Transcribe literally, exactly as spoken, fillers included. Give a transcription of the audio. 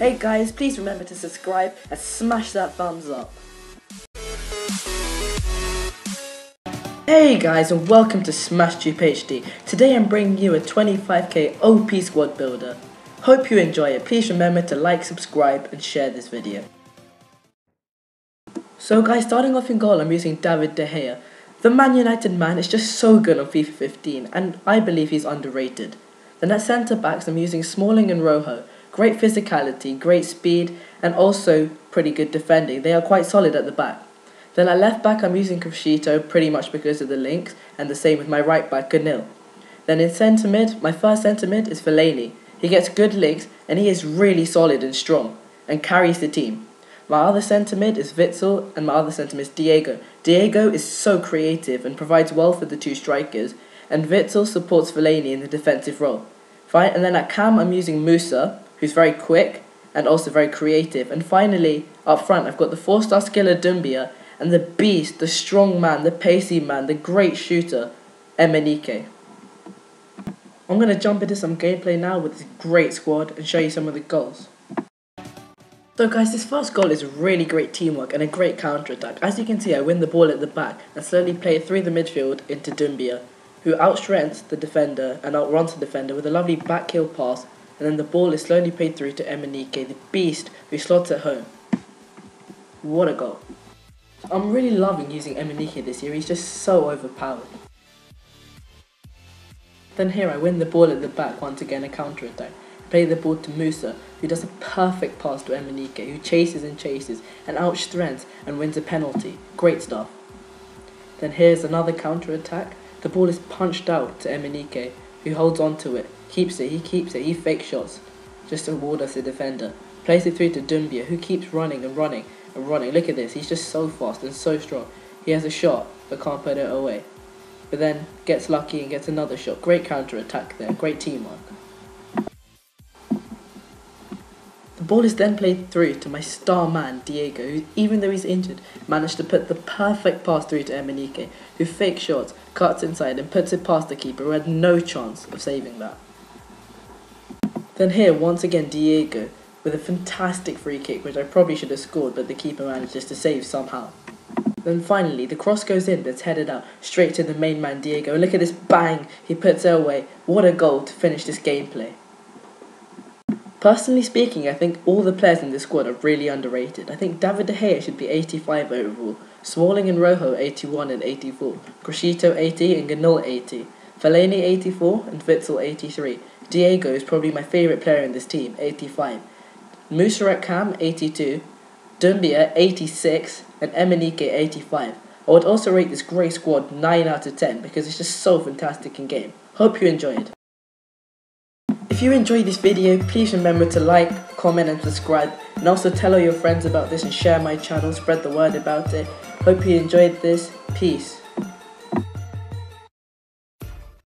Hey guys, please remember to subscribe and smash that thumbs up. Hey guys, and welcome to S M four S H T U B E. Today I'm bringing you a twenty-five K O P squad builder. Hope you enjoy it. Please remember to like, subscribe and share this video. So guys, starting off in goal, I'm using David De Gea. The Man United man is just so good on FIFA fifteen, and I believe he's underrated. Then at centre backs, I'm using Smalling and Rojo. Great physicality, great speed, and also pretty good defending. They are quite solid at the back. Then at left back, I'm using Criscito pretty much because of the links, and the same with my right back, Cannolo. Then in centre mid, my first centre mid is Fellaini. He gets good links, and he is really solid and strong, and carries the team. My other centre mid is Witsel, and my other centre mid is Diego. Diego is so creative and provides well for the two strikers, and Witsel supports Fellaini in the defensive role. Fine, and then at cam, I'm using Moussa, who's very quick and also very creative. And finally, up front, I've got the four-star skiller Doumbia, and the beast, the strong man, the pacey man, the great shooter, Emenike. I'm going to jump into some gameplay now with this great squad and show you some of the goals. So guys, this first goal is really great teamwork and a great counter-attack. As you can see, I win the ball at the back and slowly play it through the midfield into Doumbia, who outstrengths the defender and outruns the defender with a lovely back heel pass, and then the ball is slowly played through to Emenike, the beast, who slots it home. What a goal. I'm really loving using Emenike this year, he's just so overpowered. Then here I win the ball at the back once again, a counter-attack. Play the ball to Moussa, who does a perfect pass to Emenike, who chases and chases, and outstrengths and wins a penalty. Great stuff. Then here's another counter-attack. The ball is punched out to Emenike, who holds on to it, keeps it, he keeps it, he fake shots, just to ward us a defender. Plays it through to Doumbia, who keeps running and running and running. Look at this, he's just so fast and so strong. He has a shot, but can't put it away. But then gets lucky and gets another shot. Great counter-attack there, great teamwork. The ball is then played through to my star man, Diego, who, even though he's injured, managed to put the perfect pass through to Emenike, who fake shots, cuts inside and puts it past the keeper, who had no chance of saving that. Then here, once again, Diego, with a fantastic free kick, which I probably should have scored, but the keeper manages to save somehow. Then finally, the cross goes in, that's headed out, straight to the main man, Diego. And look at this, bang, he puts it away. What a goal to finish this gameplay. Personally speaking, I think all the players in this squad are really underrated. I think David De Gea should be eighty-five overall, Smalling and Rojo eighty-one and eighty-four, Criscito eighty and Cannolo eighty, Fellaini eighty-four and Witsel eighty-three. Diego is probably my favourite player in this team, eighty-five. Moussa at cam, eighty-two. Doumbia, eighty-six. And Emenike, eighty-five. I would also rate this grey squad nine out of ten because it's just so fantastic in game. Hope you enjoyed. If you enjoyed this video, please remember to like, comment and subscribe, and also tell all your friends about this and share my channel, spread the word about it. Hope you enjoyed this. Peace.